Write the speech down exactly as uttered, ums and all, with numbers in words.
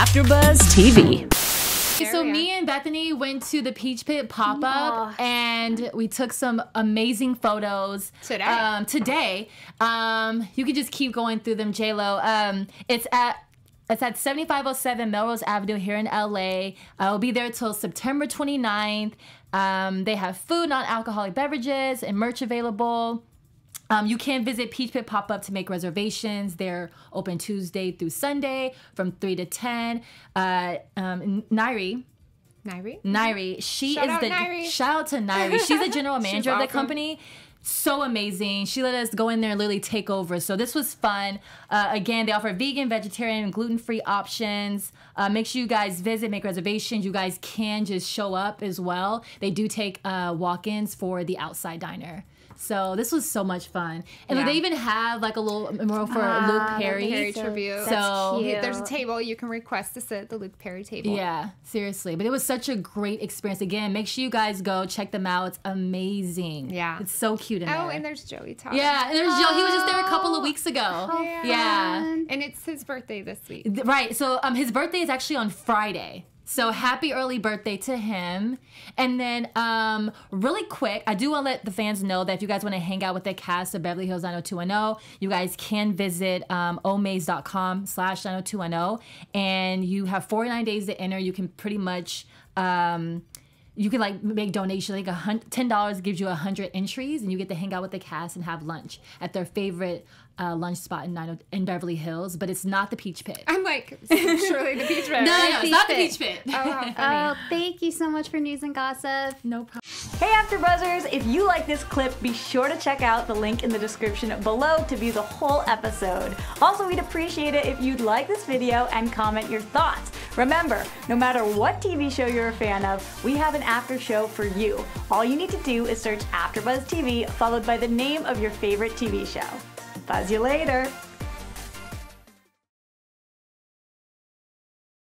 AfterBuzz T V. So me and Bethany went to the Peach Pit pop-up, oh. and we took some amazing photos today. Um, today, um, you can just keep going through them, JLo. Um, it's at it's at seventy-five oh seven Melrose Avenue here in L A. I'll be there till September twenty-ninth. Um, they have food, non-alcoholic beverages, and merch available. Um, you can visit Peach Pit Pop-Up to make reservations. They're open Tuesday through Sunday from three to ten. Uh, um, Nairi. Nairi? Nairi. She shout is out the Nairi. Shout out to Nairi. She's the general manager awesome. of the company. So amazing. She let us go in there and literally take over. So this was fun. Uh, again, they offer vegan, vegetarian, and gluten-free options. Uh, make sure you guys visit, make reservations. You guys can just show up as well. They do take uh, walk-ins for the outside diner. So this was so much fun. And yeah. they even have like a little memorial for uh, Luke Perry. Luke Perry so, tribute. So there's a table you can request to sit at the Luke Perry table. Yeah, seriously. But it was such a great experience. Again, make sure you guys go check them out. It's amazing. Yeah. It's so cute in oh, there. Oh, and there's Joey talking. Yeah, and there's oh. Joey. He was just there a couple of weeks ago. Oh, yeah. yeah. And it's his birthday this week. Right. So um, his birthday is actually on Friday. So happy early birthday to him. And then um, really quick, I do want to let the fans know that if you guys want to hang out with the cast of Beverly Hills nine oh two one oh, you guys can visit um, omaze dot com slash nine oh two one oh. And you have forty-nine days to enter. You can pretty much, um, you can like make donations. Like ten dollars gives you one hundred entries, and you get to hang out with the cast and have lunch at their favorite Uh, lunch spot in, Nino, in Beverly Hills, but it's not the Peach Pit. I'm like, surely the Peach Pit. no, no, no, it's Peach not Pit. the Peach Pit. Oh, how funny. Oh, thank you so much for news and gossip. No problem. Hey, AfterBuzzers! If you like this clip, be sure to check out the link in the description below to view the whole episode. Also, we'd appreciate it if you'd like this video and comment your thoughts. Remember, no matter what T V show you're a fan of, we have an after show for you. All you need to do is search AfterBuzz T V followed by the name of your favorite T V show. Buzz you later.